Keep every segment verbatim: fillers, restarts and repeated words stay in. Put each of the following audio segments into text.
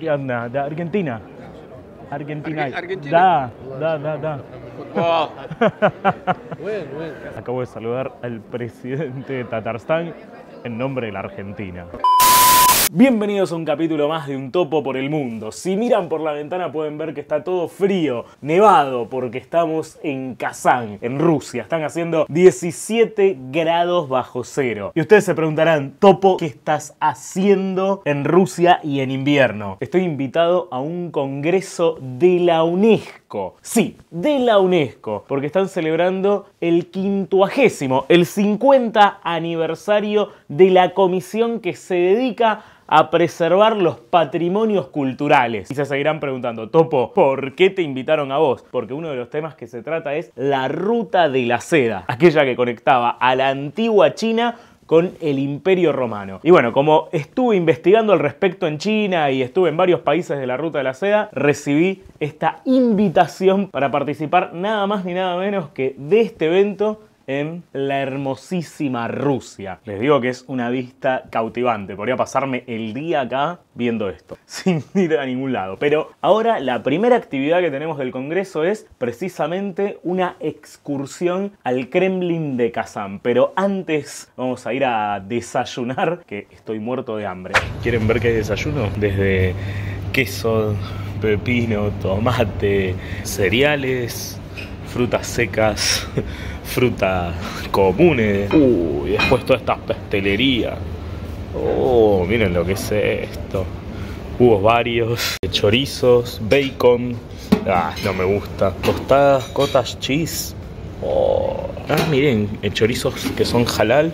Prianda, de Argentina. Argentina. Arge Argentina. Da, da, da, da. Oh. Acabo de saludar al presidente de Tatarstan en nombre de la Argentina. Bienvenidos a un capítulo más de Un Topo por el Mundo. Si miran por la ventana pueden ver que está todo frío, nevado, porque estamos en Kazán, en Rusia. Están haciendo diecisiete grados bajo cero. Y ustedes se preguntarán, Topo, ¿qué estás haciendo en Rusia y en invierno? Estoy invitado a un congreso de la UNESCO. Sí, de la UNESCO, porque están celebrando el quincuagésimo, el cincuenta aniversario de la comisión que se dedica a a preservar los patrimonios culturales. Y se seguirán preguntando, Topo, ¿por qué te invitaron a vos? Porque uno de los temas que se trata es la Ruta de la Seda, aquella que conectaba a la antigua China con el Imperio Romano. Y bueno, como estuve investigando al respecto en China y estuve en varios países de la Ruta de la Seda, recibí esta invitación para participar nada más ni nada menos que de este evento en la hermosísima Rusia. Les digo que es una vista cautivante. Podría pasarme el día acá viendo esto, sin ir a ningún lado. Pero ahora la primera actividad que tenemos del congreso es precisamente una excursión al Kremlin de Kazán. Pero antes vamos a ir a desayunar, que estoy muerto de hambre. ¿Quieren ver qué es desayuno? Desde queso, pepino, tomate, cereales, frutas secas, frutas comunes. Uy, después toda esta pastelería. Oh, miren lo que es esto. Hubo varios, chorizos, bacon. Ah, no me gusta. Tostadas, cottage cheese. Oh. Ah, miren, chorizos que son halal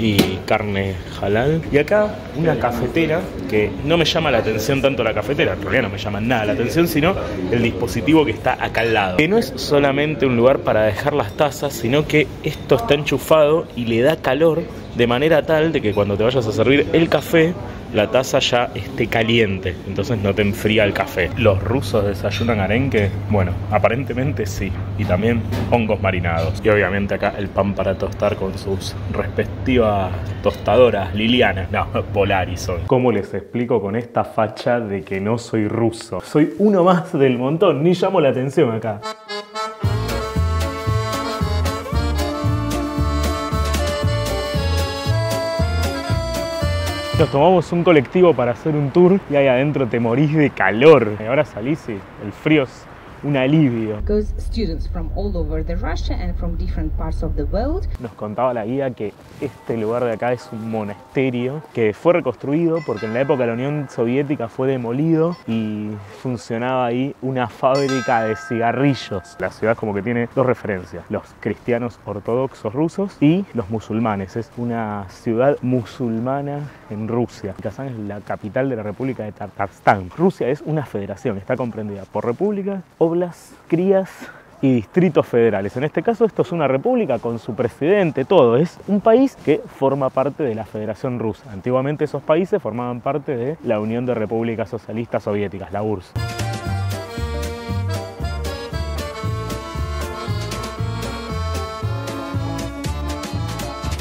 y carne halal. Y acá una cafetera que no me llama la atención tanto la cafetera, en realidad no me llama nada la atención, sino el dispositivo que está acá al lado. Que no es solamente un lugar para dejar las tazas, sino que esto está enchufado y le da calor de manera tal de que cuando te vayas a servir el café, la taza ya esté caliente, entonces no te enfría el café. ¿Los rusos desayunan arenque? Bueno, aparentemente sí. Y también hongos marinados. Y obviamente acá el pan para tostar con sus respectivas tostadoras, Liliana. No, Polaris hoy. ¿Cómo les explico con esta facha de que no soy ruso? Soy uno más del montón, ni llamo la atención acá. Nos tomamos un colectivo para hacer un tour y ahí adentro te morís de calor. Y ahora salís y el frío es un alivio. Nos contaba la guía que este lugar de acá es un monasterio que fue reconstruido porque en la época de la Unión Soviética fue demolido y funcionaba ahí una fábrica de cigarrillos. La ciudad como que tiene dos referencias, los cristianos ortodoxos rusos y los musulmanes. Es una ciudad musulmana en Rusia. Kazán es la capital de la República de Tatarstan. Rusia es una federación, está comprendida por repúblicas, oblas, crías y distritos federales. En este caso esto es una república con su presidente, todo. Es un país que forma parte de la Federación Rusa. Antiguamente esos países formaban parte de la Unión de Repúblicas Socialistas Soviéticas, la U R S S.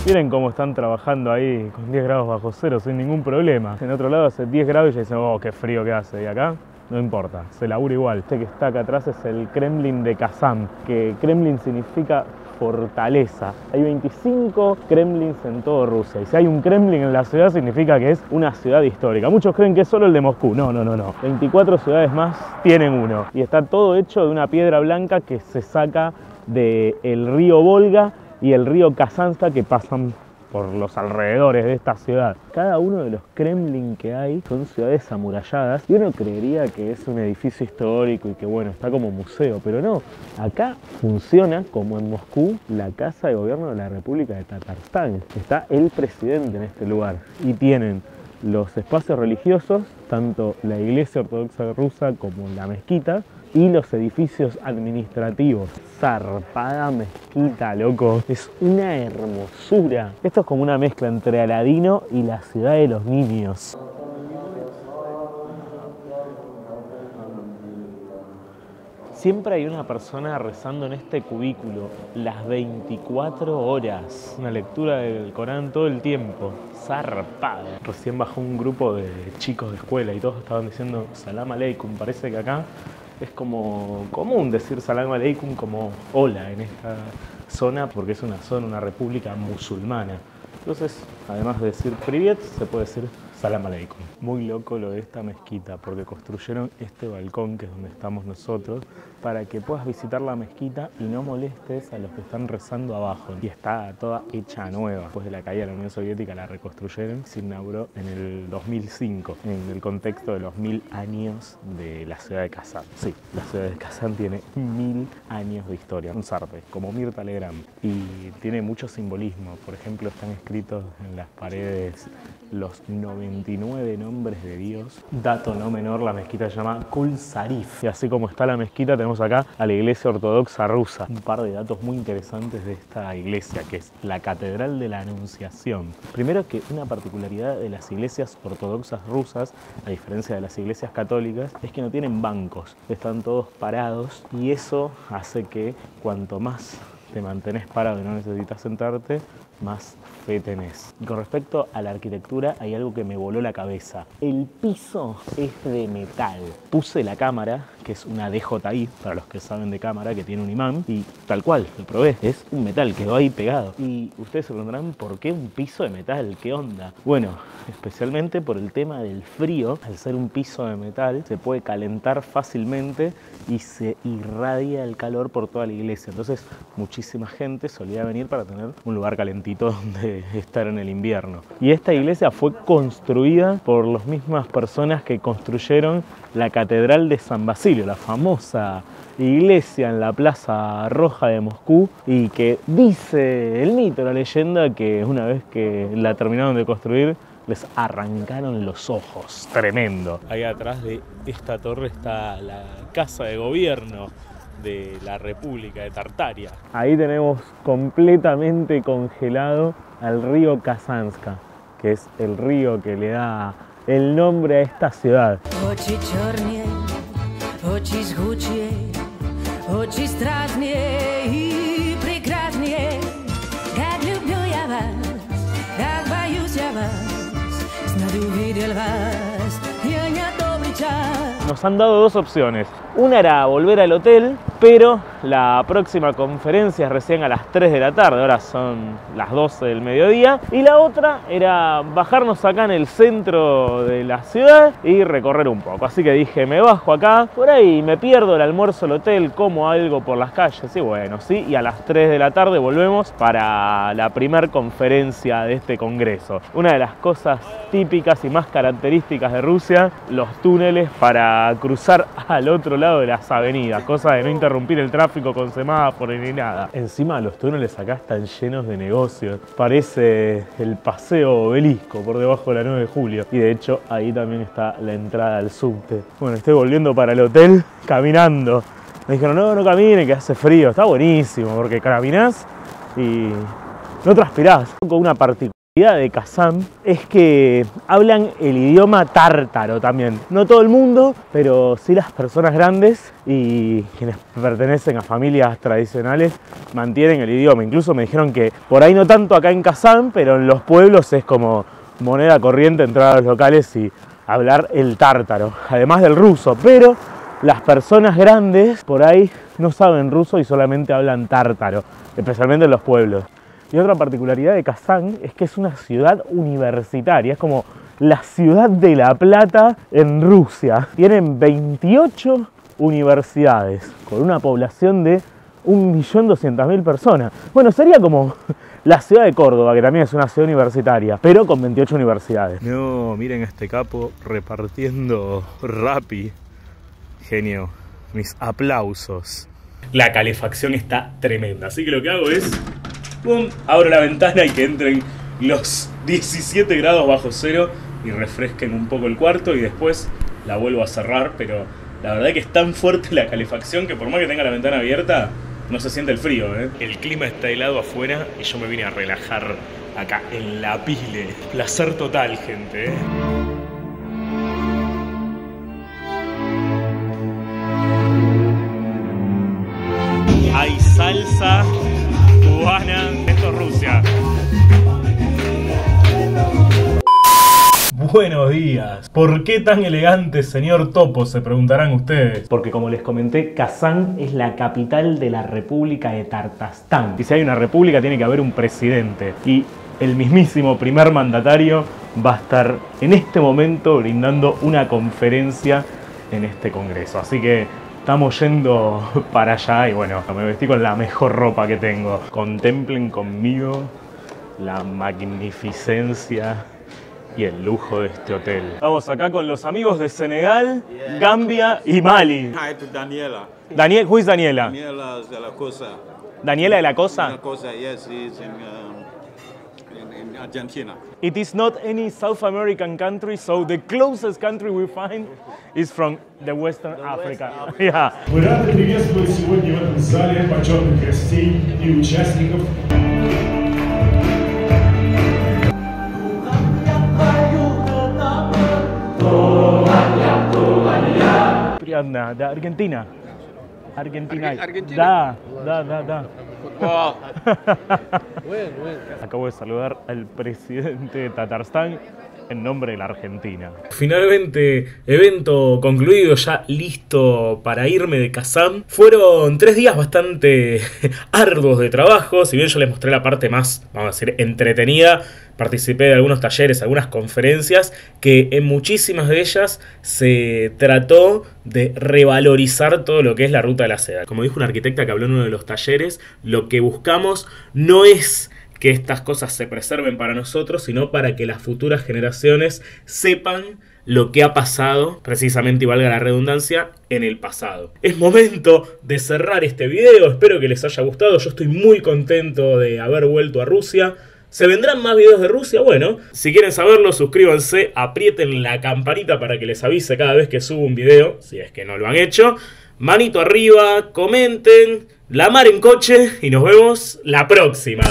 Miren cómo están trabajando ahí con diez grados bajo cero sin ningún problema. En otro lado hace diez grados y dicen, oh, qué frío que hace. Y acá no importa, se labura igual. Este que está acá atrás es el Kremlin de Kazán, que Kremlin significa fortaleza. Hay veinticinco Kremlins en todo Rusia. Y si hay un Kremlin en la ciudad significa que es una ciudad histórica. Muchos creen que es solo el de Moscú. No, no, no, no. veinticuatro ciudades más tienen uno. Y está todo hecho de una piedra blanca que se saca del río Volga y el río Kazanska que pasan por los alrededores de esta ciudad. Cada uno de los Kremlin que hay son ciudades amuralladas y uno creería que es un edificio histórico y que bueno, está como museo, pero no. Acá funciona, como en Moscú, la Casa de Gobierno de la República de Tatarstan. Está el presidente en este lugar y tienen los espacios religiosos, tanto la iglesia ortodoxa rusa como la mezquita, y los edificios administrativos. Zarpada mezquita, loco. Es una hermosura. Esto es como una mezcla entre Aladino y la ciudad de los niños. Siempre hay una persona rezando en este cubículo, las veinticuatro horas. Una lectura del Corán todo el tiempo, zarpado. Recién bajó un grupo de chicos de escuela y todos estaban diciendo Salam Aleikum. Parece que acá es como común decir Salam Aleikum como hola en esta zona, porque es una zona, una república musulmana. Entonces, además de decir Privet, se puede decir Salam Aleikum. Muy loco lo de esta mezquita, porque construyeron este balcón, que es donde estamos nosotros, para que puedas visitar la mezquita y no molestes a los que están rezando abajo. Y está toda hecha nueva. Después de la caída de la Unión Soviética la reconstruyeron. Se inauguró en el dos mil cinco, en el contexto de los mil años de la ciudad de Kazán. Sí, la ciudad de Kazán tiene mil años de historia. Un zarpe, como Mirta Legrand. Y tiene mucho simbolismo. Por ejemplo, están escritos en las paredes los noventa y nueve nombres de Dios. Dato no menor, la mezquita se llama Kul Sarif. Y así como está la mezquita, tenemos acá a la iglesia ortodoxa rusa. Un par de datos muy interesantes de esta iglesia, que es la Catedral de la Anunciación. Primero, que una particularidad de las iglesias ortodoxas rusas, a diferencia de las iglesias católicas, es que no tienen bancos. Están todos parados y eso hace que cuanto más te mantenés parado y no necesitas sentarte, más fe tenés. Y con respecto a la arquitectura, hay algo que me voló la cabeza. El piso es de metal. Puse la cámara, que es una D J I, para los que saben de cámara, que tiene un imán, y tal cual, lo probé, es un metal, quedó ahí pegado. Y ustedes se preguntarán, ¿por qué un piso de metal? ¿Qué onda? Bueno, especialmente por el tema del frío. Al ser un piso de metal, se puede calentar fácilmente y se irradia el calor por toda la iglesia. Entonces, muchísima gente solía venir para tener un lugar calentito donde estar en el invierno. Y esta iglesia fue construida por las mismas personas que construyeron la Catedral de San Basilio, la famosa iglesia en la Plaza Roja de Moscú, y que dice el mito, la leyenda, que una vez que la terminaron de construir, les arrancaron los ojos. Tremendo. Ahí atrás de esta torre está la Casa de Gobierno de la República de Tartaria. Ahí tenemos completamente congelado al río Kazanska, que es el río que le da el nombre a esta ciudad. Nos han dado dos opciones. Una era volver al hotel, pero la próxima conferencia es recién a las tres de la tarde, ahora son las doce del mediodía. Y la otra era bajarnos acá en el centro de la ciudad y recorrer un poco. Así que dije, me bajo acá, por ahí me pierdo el almuerzo al hotel, como algo por las calles. Y bueno, sí, y a las tres de la tarde volvemos para la primer conferencia de este congreso. Una de las cosas típicas y más características de Rusia, los túneles para cruzar al otro lado de las avenidas, cosa de no interrumpir el tráfico con semáforos ni nada. Encima los túneles acá están llenos de negocios, parece el paseo Obelisco por debajo de la nueve de julio. Y de hecho ahí también está la entrada al subte. Bueno, estoy volviendo para el hotel caminando. Me dijeron, no, no camine, que hace frío. Está buenísimo porque caminás y no transpirás. Con una partícula de Kazán es que hablan el idioma tártaro también. No todo el mundo, pero sí las personas grandes y quienes pertenecen a familias tradicionales mantienen el idioma. Incluso me dijeron que por ahí no tanto acá en Kazán, pero en los pueblos es como moneda corriente entrar a los locales y hablar el tártaro, además del ruso, pero las personas grandes por ahí no saben ruso y solamente hablan tártaro, especialmente en los pueblos. Y otra particularidad de Kazán es que es una ciudad universitaria, es como la ciudad de La Plata en Rusia. Tienen veintiocho universidades, con una población de un millón doscientas mil personas. Bueno, sería como la ciudad de Córdoba, que también es una ciudad universitaria, pero con veintiocho universidades. No, miren este capo repartiendo Rappi. Genio, mis aplausos. La calefacción está tremenda, así que lo que hago es... ¡Pum! Abro la ventana y que entren los diecisiete grados bajo cero y refresquen un poco el cuarto y después la vuelvo a cerrar, pero la verdad que es tan fuerte la calefacción que por más que tenga la ventana abierta no se siente el frío, ¿eh? El clima está helado afuera y yo me vine a relajar acá en la pile. Placer total, gente, ¿eh? hay salsa cubana. Esto es Rusia. Buenos días. ¿Por qué tan elegante, señor Topo? Se preguntarán ustedes. Porque, como les comenté, Kazán es la capital de la República de Tatarstan. Y si hay una república tiene que haber un presidente. Y el mismísimo primer mandatario va a estar en este momento brindando una conferencia en este congreso. Así que estamos yendo para allá y bueno, me vestí con la mejor ropa que tengo. Contemplen conmigo la magnificencia y el lujo de este hotel. Estamos acá con los amigos de Senegal, yeah. Gambia y Mali. Hi, Daniela. Daniel, who is Daniela? Daniela de la Cosa. ¿Daniela de la Cosa? De la Cosa, yes, is in, um, in, in Argentina. It is not any South American country, so the closest country we find is from the Western the Africa. West Africa. Yeah. Мы рады приветствовать сегодня в этом зале почетных гостей и участников. Priadna, de Argentina. Argentina. Argentina. Da, da, da, da. Oh. Acabo de saludar al presidente de Tatarstan en nombre de la Argentina. Finalmente, evento concluido, ya listo para irme de Kazán. Fueron tres días bastante arduos de trabajo, si bien yo les mostré la parte más, vamos a decir, entretenida. Participé de algunos talleres, algunas conferencias, que en muchísimas de ellas se trató de revalorizar todo lo que es la Ruta de la Seda. Como dijo una arquitecta que habló en uno de los talleres, lo que buscamos no es que estas cosas se preserven para nosotros, sino para que las futuras generaciones sepan lo que ha pasado, precisamente y valga la redundancia, en el pasado. Es momento de cerrar este video, espero que les haya gustado, yo estoy muy contento de haber vuelto a Rusia. ¿Se vendrán más videos de Rusia? Bueno, si quieren saberlo, suscríbanse, aprieten la campanita para que les avise cada vez que subo un video, si es que no lo han hecho. Manito arriba, comenten, la mar en coche y nos vemos la próxima.